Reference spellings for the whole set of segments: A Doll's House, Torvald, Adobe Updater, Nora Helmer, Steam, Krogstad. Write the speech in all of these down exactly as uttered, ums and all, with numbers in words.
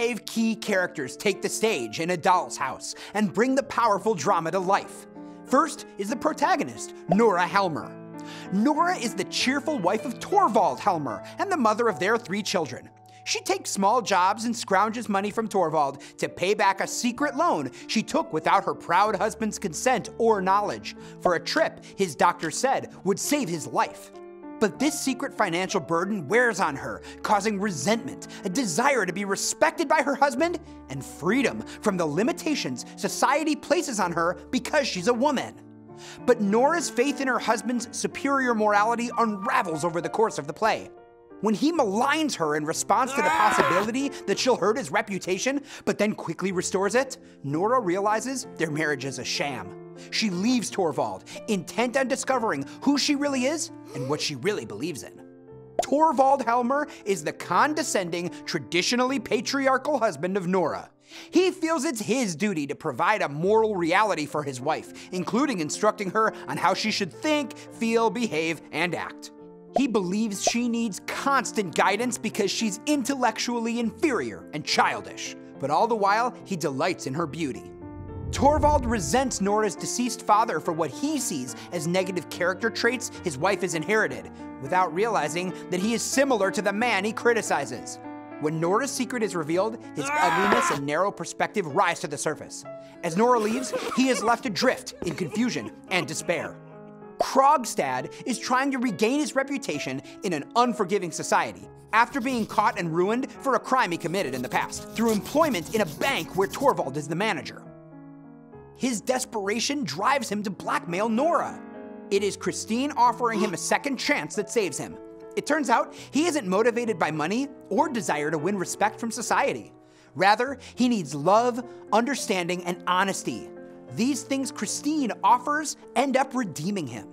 five key characters take the stage in A Doll's House and bring the powerful drama to life. First is the protagonist, Nora Helmer. Nora is the cheerful wife of Torvald Helmer and the mother of their three children. She takes small jobs and scrounges money from Torvald to pay back a secret loan she took without her proud husband's consent or knowledge, for a trip his doctor said would save his life. But this secret financial burden wears on her, causing resentment, a desire to be respected by her husband, and freedom from the limitations society places on her because she's a woman. But Nora's faith in her husband's superior morality unravels over the course of the play. When he maligns her in response to the possibility that she'll hurt his reputation, but then quickly restores it, Nora realizes their marriage is a sham. She leaves Torvald, intent on discovering who she really is and what she really believes in. Torvald Helmer is the condescending, traditionally patriarchal husband of Nora. He feels it's his duty to provide a moral reality for his wife, including instructing her on how she should think, feel, behave, and act. He believes she needs constant guidance because she's intellectually inferior and childish, but all the while, he delights in her beauty. Torvald resents Nora's deceased father for what he sees as negative character traits his wife has inherited, without realizing that he is similar to the man he criticizes. When Nora's secret is revealed, his ugliness and narrow perspective rise to the surface. As Nora leaves, he is left adrift in confusion and despair. Krogstad is trying to regain his reputation in an unforgiving society after being caught and ruined for a crime he committed in the past through employment in a bank where Torvald is the manager. His desperation drives him to blackmail Nora. It is Christine offering him a second chance that saves him. It turns out he isn't motivated by money or desire to win respect from society. Rather, he needs love, understanding, and honesty. These things Christine offers end up redeeming him.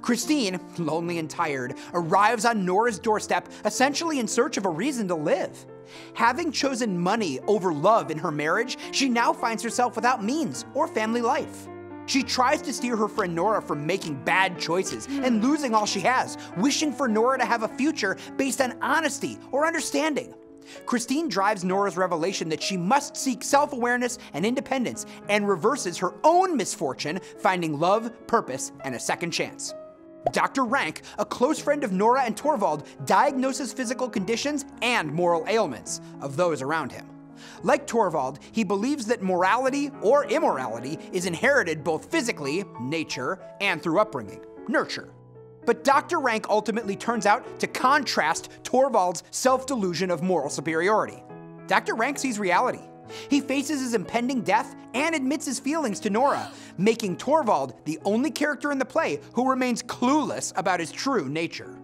Christine, lonely and tired, arrives on Nora's doorstep, essentially in search of a reason to live. Having chosen money over love in her marriage, she now finds herself without means or family life. She tries to steer her friend Nora from making bad choices and losing all she has, wishing for Nora to have a future based on honesty or understanding. Christine drives Nora's revelation that she must seek self-awareness and independence, and reverses her own misfortune, finding love, purpose, and a second chance. Doctor Rank, a close friend of Nora and Torvald, diagnoses physical conditions and moral ailments of those around him. Like Torvald, he believes that morality or immorality is inherited both physically, nature, and through upbringing, nurture. But Doctor Rank ultimately turns out to contrast Torvald's self-delusion of moral superiority. Doctor Rank sees reality. He faces his impending death and admits his feelings to Nora, making Torvald the only character in the play who remains clueless about his true nature.